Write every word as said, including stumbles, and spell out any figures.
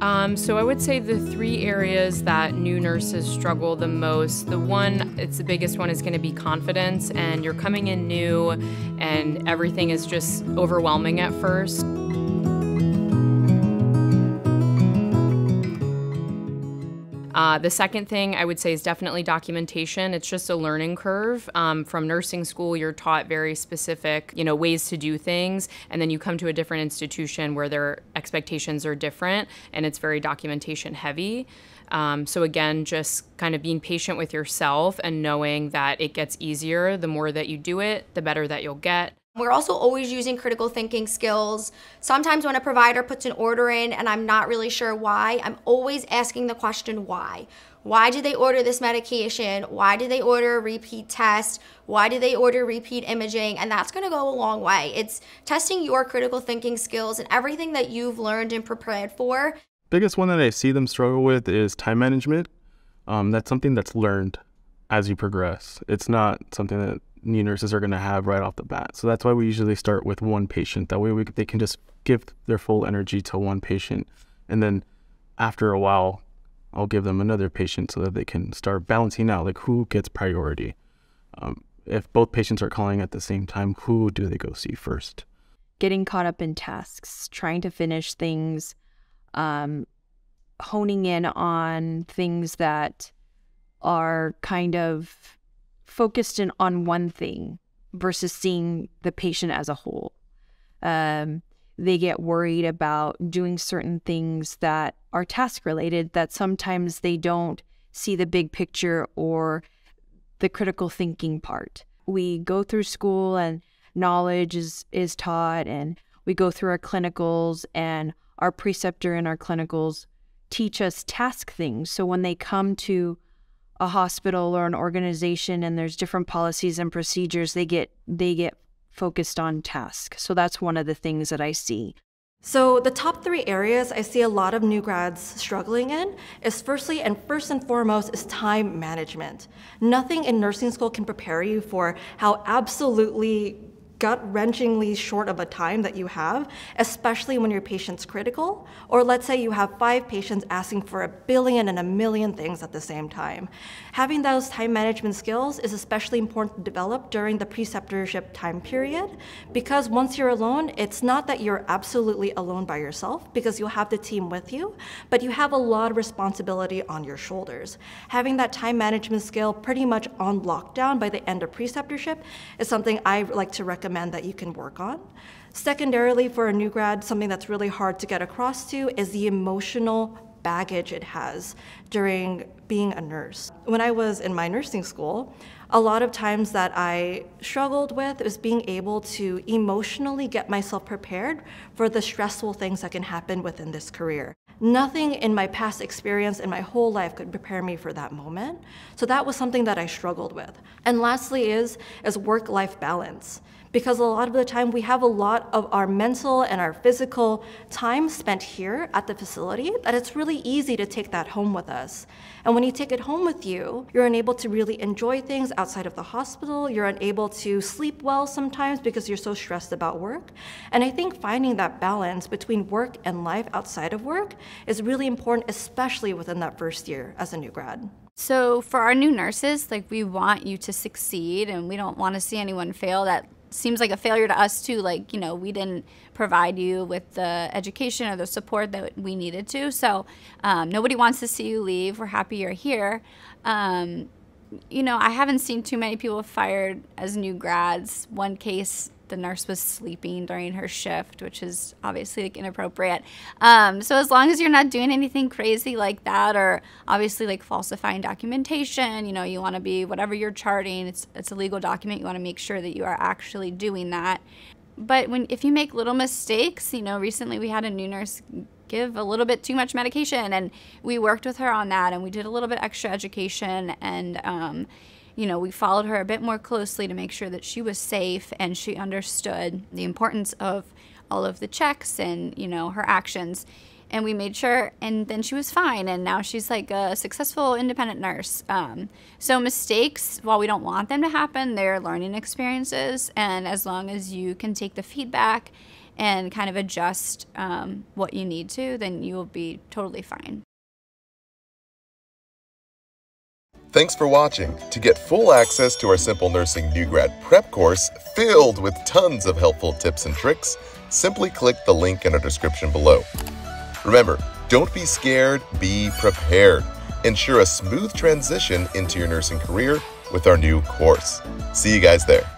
Um, so I would say the three areas that new nurses struggle the most, the one, it's the biggest one, is going to be confidence, and you're coming in new and everything is just overwhelming at first. Uh, the second thing I would say is definitely documentation. It's just a learning curve. Um, from nursing school, you're taught very specific, you know, ways to do things, and then you come to a different institution where their expectations are different, and it's very documentation heavy. Um, so again, just kind of being patient with yourself and knowing that it gets easier. The more that you do it, the better that you'll get. We're also always using critical thinking skills. Sometimes when a provider puts an order in and I'm not really sure why, I'm always asking the question why. Why did they order this medication? Why did they order a repeat test? Why did they order repeat imaging? And that's gonna go a long way. It's testing your critical thinking skills and everything that you've learned and prepared for. Biggest one that I see them struggle with is time management. Um, that's something that's learned as you progress. It's not something that new nurses are going to have right off the bat. So that's why we usually start with one patient. That way we, they can just give their full energy to one patient. And then after a while, I'll give them another patient so that they can start balancing out like who gets priority. Um, if both patients are calling at the same time, who do they go see first? Getting caught up in tasks, trying to finish things, um, honing in on things that are kind of focused in on one thing versus seeing the patient as a whole. Um, they get worried about doing certain things that are task related, that sometimes they don't see the big picture or the critical thinking part. We go through school and knowledge is, is taught, and we go through our clinicals, and our preceptor in our clinicals teach us task things. So when they come to a hospital or an organization and there's different policies and procedures, they get they get focused on task. So that's one of the things that I see. So the top three areas I see a lot of new grads struggling in is firstly and first and foremost is time management. Nothing in nursing school can prepare you for how absolutely gut-wrenchingly short of a time that you have, especially when your patient's critical, or let's say you have five patients asking for a billion and a million things at the same time. Having those time management skills is especially important to develop during the preceptorship time period, because once you're alone, it's not that you're absolutely alone by yourself, because you'll have the team with you, but you have a lot of responsibility on your shoulders. Having that time management skill pretty much on lockdown by the end of preceptorship is something I like to recommend that you can work on. Secondarily, for a new grad, something that's really hard to get across to is the emotional baggage it has during being a nurse. When I was in my nursing school, a lot of times that I struggled with was being able to emotionally get myself prepared for the stressful things that can happen within this career. Nothing in my past experience in my whole life could prepare me for that moment. So that was something that I struggled with. And lastly is, is work-life balance. Because a lot of the time we have a lot of our mental and our physical time spent here at the facility that it's really easy to take that home with us. And when you take it home with you, you're unable to really enjoy things outside of the hospital. You're unable to sleep well sometimes because you're so stressed about work. And I think finding that balance between work and life outside of work is really important, especially within that first year as a new grad. So for our new nurses, like, we want you to succeed and we don't want to see anyone fail. That seems like a failure to us too, like, you know, we didn't provide you with the education or the support that we needed to. So um, nobody wants to see you leave. We're happy you're here. Um, you know, I haven't seen too many people fired as new grads. One case, the nurse was sleeping during her shift, which is obviously like inappropriate. Um, so as long as you're not doing anything crazy like that, or obviously like falsifying documentation, you know, you want to be whatever you're charting, it's, it's a legal document. You want to make sure that you are actually doing that. But when, if you make little mistakes, you know, recently we had a new nurse give a little bit too much medication, and we worked with her on that, and we did a little bit extra education, and um, you know, we followed her a bit more closely to make sure that she was safe and she understood the importance of all of the checks and, you know, her actions. And we made sure, and then she was fine, and now she's like a successful independent nurse. Um, so mistakes, while we don't want them to happen, they're learning experiences, and as long as you can take the feedback and kind of adjust um, what you need to, then you will be totally fine. Thanks for watching. To get full access to our Simple Nursing New Grad Prep course filled with tons of helpful tips and tricks, simply click the link in our description below. Remember, don't be scared, be prepared. Ensure a smooth transition into your nursing career with our new course. See you guys there.